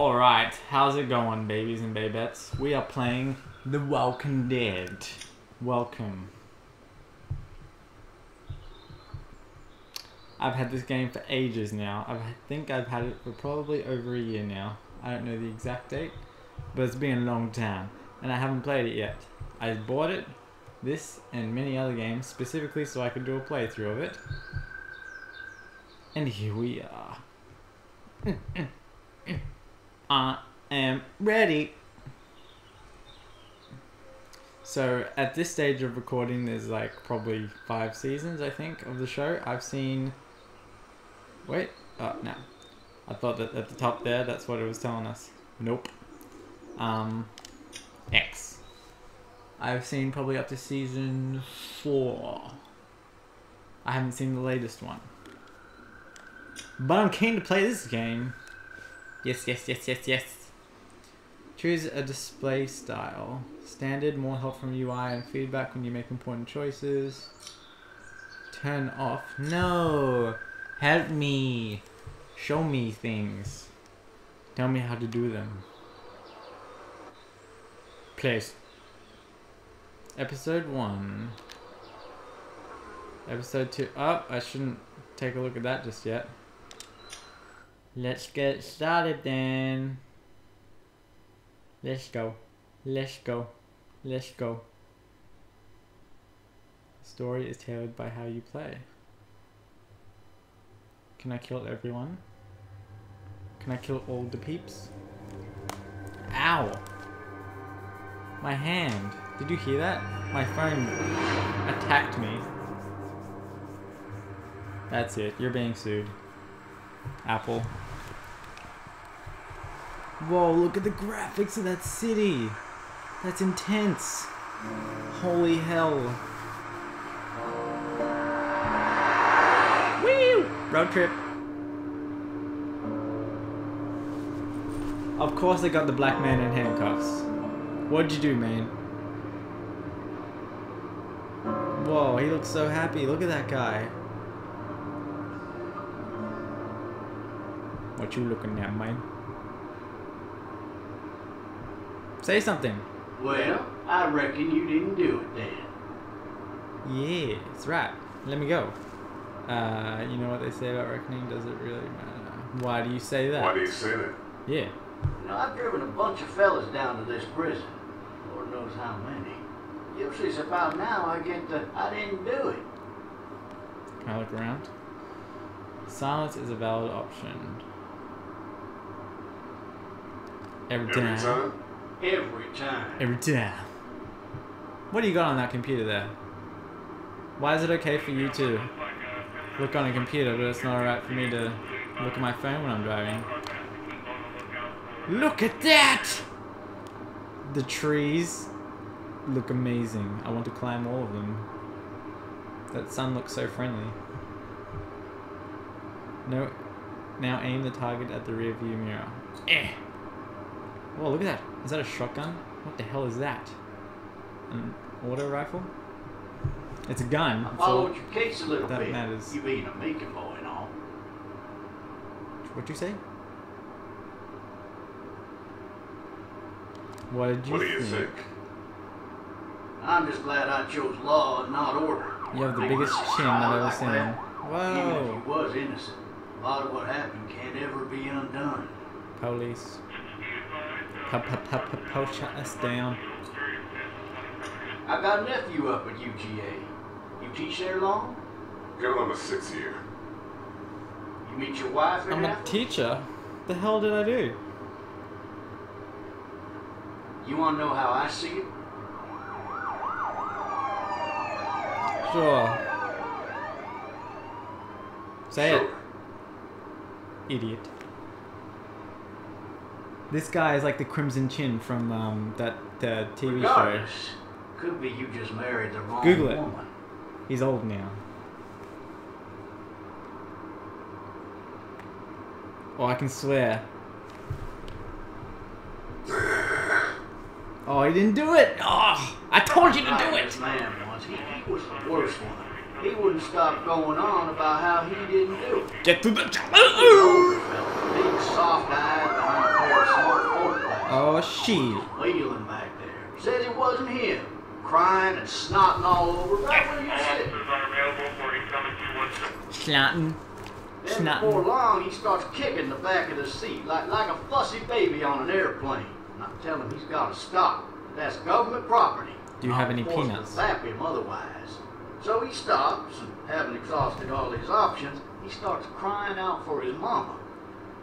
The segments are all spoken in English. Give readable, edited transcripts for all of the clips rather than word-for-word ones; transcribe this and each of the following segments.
Alright, how's it going, babies and babettes? We are playing The Walking Dead. Welcome. I've had this game for ages now. I think I've had it for probably over a year now. I don't know the exact date, but it's been a long time. And I haven't played it yet. I bought it, this and many other games, specifically so I could do a playthrough of it. And here we are. I am ready. So at this stage of recording, there's like probably 5 seasons, I think, of the show. I've seen... Wait. Oh, no. I thought that at the top there, that's what it was telling us. Nope. X. I've seen probably up to season 4. I haven't seen the latest one. But I'm keen to play this game. Yes, yes, yes, yes, yes. Choose a display style. Standard, more help from UI and feedback when you make important choices. Turn off. No! Help me! Show me things. Tell me how to do them. Place. Episode 1. Episode 2. Oh, I shouldn't take a look at that just yet. Let's get started then. Let's go. Let's go. Let's go. The story is tailored by how you play. Can I kill everyone? Can I kill all the peeps? Ow! My hand. Did you hear that? My phone attacked me. That's it. You're being sued. Apple. Whoa, look at the graphics of that city! That's intense! Holy hell. Woo! Road trip! Of course they got the black man in handcuffs. What'd you do, man? Whoa, he looks so happy. Look at that guy. What you looking at, man? Say something. Well, I reckon you didn't do it then. Yeah, that's right. Let me go. You know what they say about reckoning? Does it really matter? Why do you say that? Why do you say that? Yeah. You know, I've driven a bunch of fellas down to this prison. Lord knows how many. Usually it's about now I get the, I didn't do it. Can I look around? Silence is a valid option. Every time. What do you got on that computer there? Why is it okay for you to look on a computer, but it's not alright for me to look at my phone when I'm driving? Look at that! The trees look amazing. I want to climb all of them. That sun looks so friendly. No, now aim the target at the rear view mirror. Eh! Whoa, look at that. Is that a shotgun? What the hell is that? An auto rifle? It's a gun. I followed your case a little bit. That matters. You being a making boy and all. What'd you say? What did you think? What do you think? I'm just glad I chose law and not order. You have the biggest chin I've ever seen. Whoa. Even if you was innocent, a lot of what happened can't ever be undone. Police. Shut us down. I got a nephew up at UGA. You teach there long? Got on the 6th year. You meet your wife and I'm a teacher? The hell did I do? You want to know how I see it? Sure. Say it. Idiot. This guy is like the Crimson Chin from that TV Regardless, show. Could be you just married the wrong woman. He's old now. Oh, I can swear. Oh, he didn't do it. Oh, I told you to do it. This man once, he was the worst one. He wouldn't stop going on about how he didn't do it. Get to the job. Soft-eyed behind Oh, shit. Wheeling back there. Says it wasn't him. Crying and snotting all over right where you sit. Snotting. Then before long, he starts kicking the back of the seat like a fussy baby on an airplane. And I tell him he's got to stop. That's government property. Do you have any peanuts? I'll slap him otherwise. So he stops, and having exhausted all his options, he starts crying out for his mama.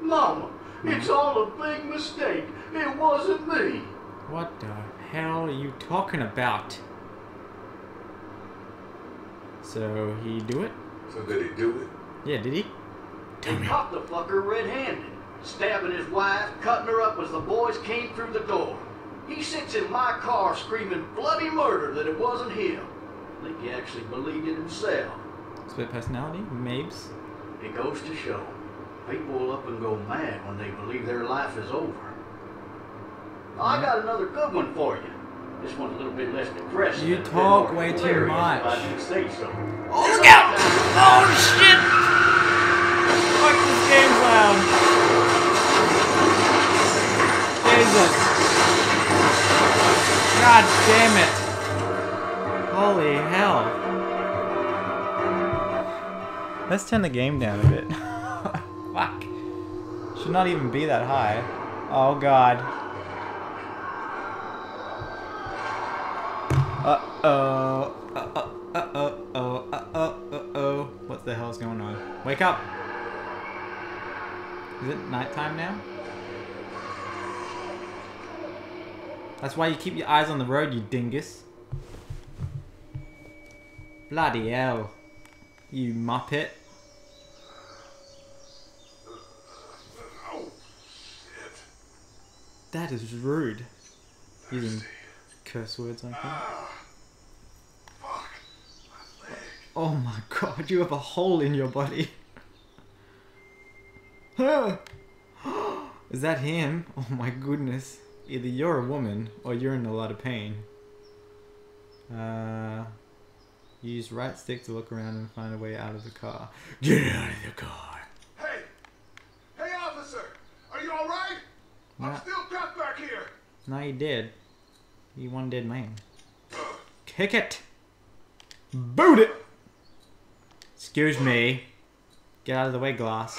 Mama, it's all a big mistake. It wasn't me. What the hell are you talking about? So he do it? So did he do it? Yeah, did he? He caught the fucker red-handed, stabbing his wife, cutting her up as the boys came through the door. He sits in my car screaming bloody murder that it wasn't him. I think he actually believed it himself. Split personality? Mabes? It goes to show. People will up and go mad when they believe their life is over. Yeah. I got another good one for you. This one's a little bit less depressing. You talk way too much. I say so. Oh, look out! Oh, shit! Fuck this game's loud. Jesus. God damn it. Holy hell. Let's turn the game down a bit. Fuck. Should not even be that high. Oh, God. Uh-oh. Uh-oh. Uh-oh. What the hell's going on? Wake up! Is it nighttime now? That's why you keep your eyes on the road, you dingus. Bloody hell. You muppet. That is rude. Using curse words like that. Fuck. My leg. Oh my god, you have a hole in your body. Is that him? Oh my goodness. Either you're a woman or you're in a lot of pain. Use right stick to look around and find a way out of the car. Get out of the car. Hey! Hey, officer! Are you alright? I'm still trapped back here! No, you did. You one dead man. Kick it! Boot it! Excuse me. Get out of the way, glass.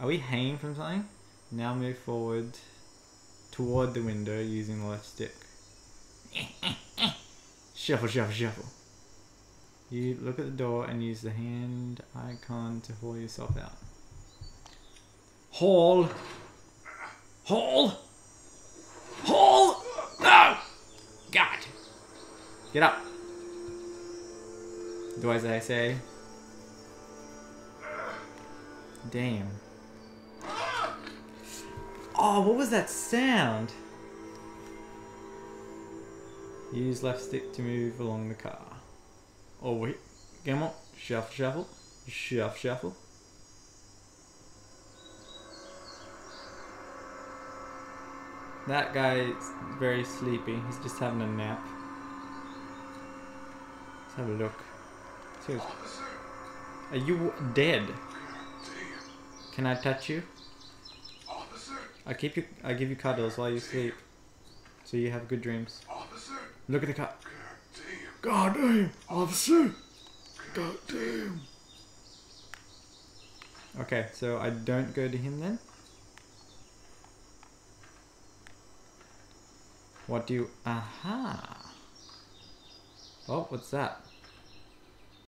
Are we hanging from something? Now move forward toward the window using the left stick. Shuffle, shuffle, shuffle. You look at the door and use the hand icon to haul yourself out. Haul! Haul! Haul! No! God! Get up! Do as I say. Damn. Oh, what was that sound? Use left stick to move along the car. Oh wait. Come on. Shuffle, shuffle. Shuffle, shuffle. That guy's very sleepy. He's just having a nap. Let's have a look. Officer. Are you dead? Can I touch you? Officer. I give you cuddles while you sleep. So you have good dreams. Officer. Look at the car. God damn. Officer. God damn. Okay, so I don't go to him then? What do you... Aha! Oh, what's that?